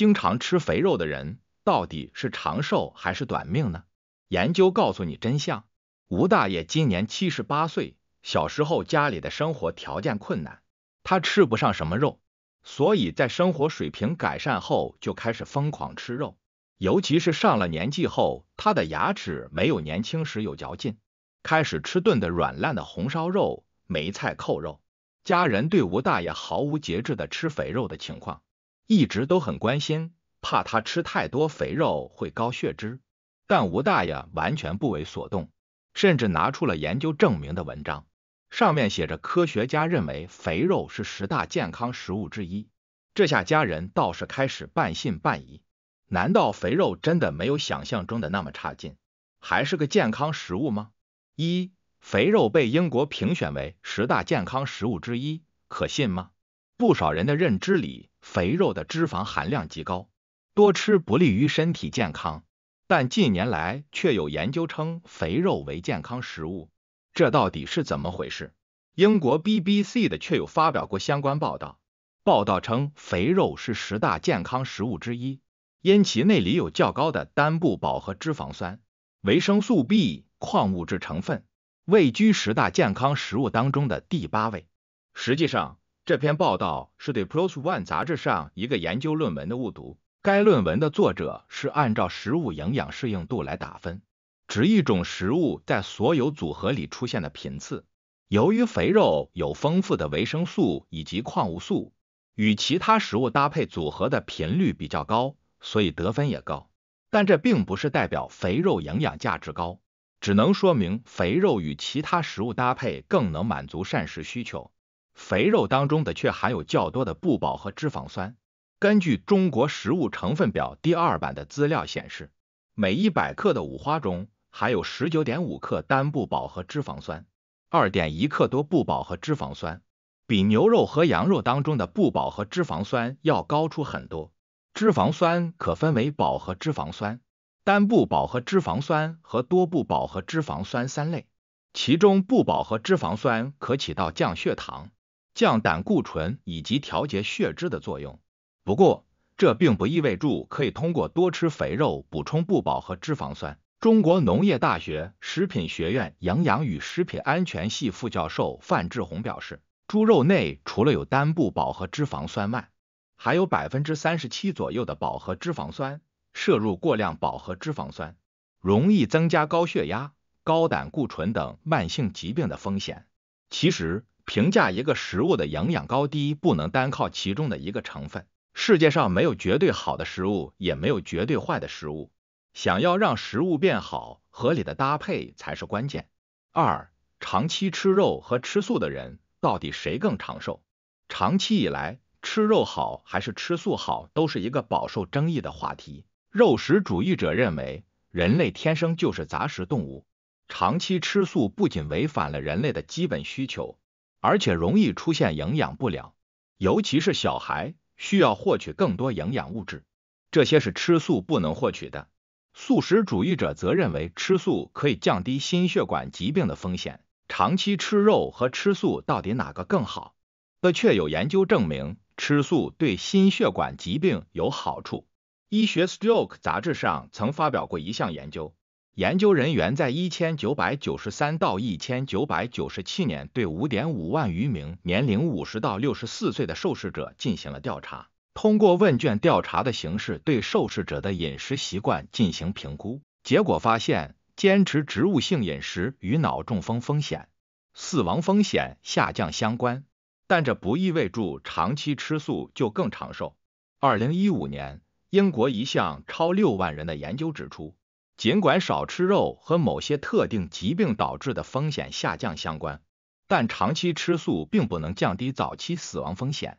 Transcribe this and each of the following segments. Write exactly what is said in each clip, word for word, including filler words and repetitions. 经常吃肥肉的人到底是长寿还是短命呢？研究告诉你真相。吴大爷今年七十八岁，小时候家里的生活条件困难，他吃不上什么肉，所以在生活水平改善后就开始疯狂吃肉。尤其是上了年纪后，他的牙齿没有年轻时有嚼劲，开始吃炖的软烂的红烧肉、梅菜扣肉。家人对吴大爷毫无节制的吃肥肉的情况一直都很关心，怕他吃太多肥肉会高血脂，但吴大爷完全不为所动，甚至拿出了研究证明的文章，上面写着科学家认为肥肉是十大健康食物之一。这下家人倒是开始半信半疑，难道肥肉真的没有想象中的那么差劲，还是个健康食物吗？一、肥肉被英国评选为十大健康食物之一，可信吗？不少人的认知里，肥肉的脂肪含量极高，多吃不利于身体健康，但近年来却有研究称肥肉为健康食物，这到底是怎么回事？英国 B B C 的确有发表过相关报道，报道称肥肉是十大健康食物之一，因其内里有较高的单不饱和脂肪酸、维生素 B、 矿物质成分，位居十大健康食物当中的第八位。实际上，这篇报道是对 P U R E 杂志上一个研究论文的误读。该论文的作者是按照食物营养适应度来打分，指一种食物在所有组合里出现的频次。由于肥肉有丰富的维生素以及矿物素，与其他食物搭配组合的频率比较高，所以得分也高。但这并不是代表肥肉营养价值高，只能说明肥肉与其他食物搭配更能满足膳食需求。肥肉当中的确含有较多的不饱和脂肪酸。根据中国食物成分表第二版的资料显示，每一百克的五花中含有 十九点五 克单不饱和脂肪酸， 二点一 克多不饱和脂肪酸，比牛肉和羊肉当中的不饱和脂肪酸要高出很多。脂肪酸可分为饱和脂肪酸、单不饱和脂肪酸和多不饱和脂肪酸三类，其中不饱和脂肪酸可起到降血糖、降胆固醇以及调节血脂的作用。不过，这并不意味着可以通过多吃肥肉补充不饱和脂肪酸。中国农业大学食品学院营养与食品安全系副教授范志红表示，猪肉内除了有单不饱和脂肪酸外，还有 百分之三十七 左右的饱和脂肪酸。摄入过量饱和脂肪酸容易增加高血压、高胆固醇等慢性疾病的风险。其实，评价一个食物的营养高低不能单靠其中的一个成分，世界上没有绝对好的食物，也没有绝对坏的食物，想要让食物变好，合理的搭配才是关键。二、长期吃肉和吃素的人到底谁更长寿？长期以来，吃肉好还是吃素好都是一个饱受争议的话题。肉食主义者认为，人类天生就是杂食动物，长期吃素不仅违反了人类的基本需求，而且容易出现营养不良，尤其是小孩需要获取更多营养物质，这些是吃素不能获取的。素食主义者则认为吃素可以降低心血管疾病的风险。长期吃肉和吃素到底哪个更好？的确有研究证明，吃素对心血管疾病有好处。医学 Stroke 杂志上曾发表过一项研究，研究人员在一千九百九十三到一千九百九十七年对 五点五 万余名年龄五十到六十四岁的受试者进行了调查，通过问卷调查的形式对受试者的饮食习惯进行评估，结果发现坚持植物性饮食与脑中风风险、死亡风险下降相关，但这不意味着长期吃素就更长寿。二零一五年，英国一项超六万人的研究指出，尽管少吃肉和某些特定疾病导致的风险下降相关，但长期吃素并不能降低早期死亡风险。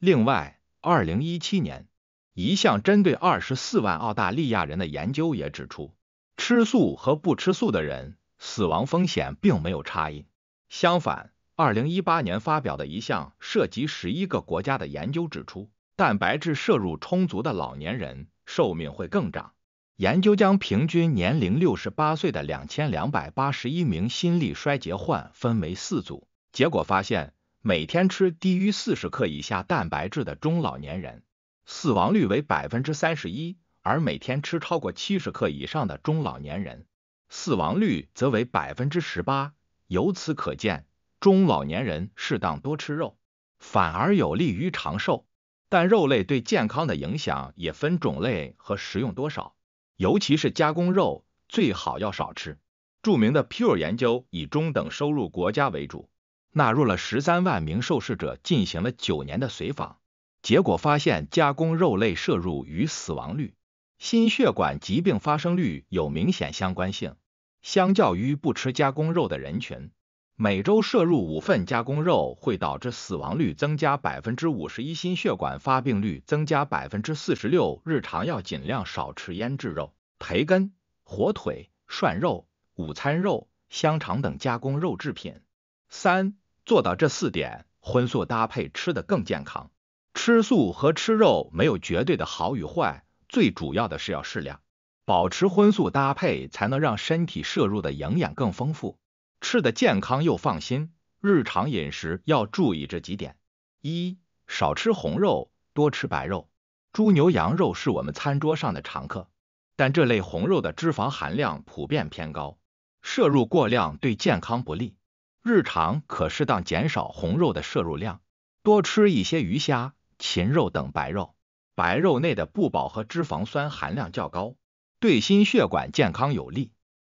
另外，二零一七年，一项针对二十四万澳大利亚人的研究也指出，吃素和不吃素的人，死亡风险并没有差异。相反，二零一八年发表的一项涉及十一个国家的研究指出，蛋白质摄入充足的老年人寿命会更长。研究将平均年龄六十八岁的两千两百八十一名心力衰竭患分为四组，结果发现，每天吃低于四十克以下蛋白质的中老年人，死亡率为 百分之三十一， 而每天吃超过七十克以上的中老年人，死亡率则为 百分之十八。 由此可见，中老年人适当多吃肉，反而有利于长寿。但肉类对健康的影响也分种类和食用多少，尤其是加工肉，最好要少吃。著名的 P U R E 研究以中等收入国家为主，纳入了十三万名受试者，进行了九年的随访。结果发现，加工肉类摄入与死亡率、心血管疾病发生率有明显相关性。相较于不吃加工肉的人群，每周摄入五份加工肉会导致死亡率增加 百分之五十一， 心血管发病率增加 百分之四十六。 日常要尽量少吃腌制肉、培根、火腿、涮肉、午餐肉、香肠等加工肉制品。三、做到这四点，荤素搭配吃得更健康。吃素和吃肉没有绝对的好与坏，最主要的是要适量。 保持荤素搭配，才能让身体摄入的营养更丰富，吃的健康又放心。日常饮食要注意这几点：一、少吃红肉，多吃白肉。猪牛羊肉是我们餐桌上的常客，但这类红肉的脂肪含量普遍偏高，摄入过量对健康不利。日常可适当减少红肉的摄入量，多吃一些鱼虾、禽肉等白肉。白肉内的不饱和脂肪酸含量较高， 对心血管健康有利。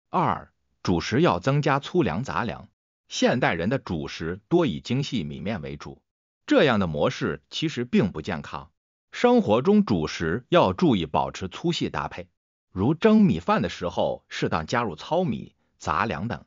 二、主食要增加粗粮、杂粮。现代人的主食多以精细米面为主，这样的模式其实并不健康。生活中主食要注意保持粗细搭配，如蒸米饭的时候适当加入糙米、杂粮等。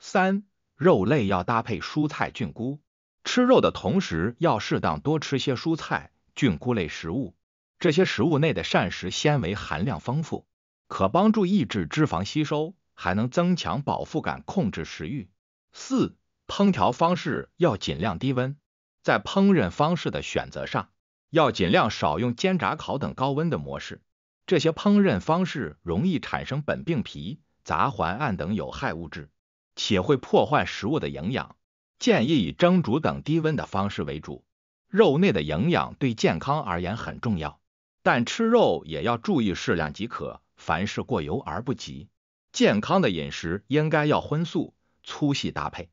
三、肉类要搭配蔬菜、菌菇。吃肉的同时要适当多吃些蔬菜、菌菇类食物，这些食物内的膳食纤维含量丰富， 可帮助抑制脂肪吸收，还能增强饱腹感，控制食欲。四、烹调方式要尽量低温，在烹饪方式的选择上，要尽量少用煎、炸、烤等高温的模式，这些烹饪方式容易产生苯并芘、杂环胺等有害物质，且会破坏食物的营养。建议以蒸煮等低温的方式为主。肉内的营养对健康而言很重要，但吃肉也要注意适量即可。 凡事过犹而不及，健康的饮食应该要荤素粗细搭配。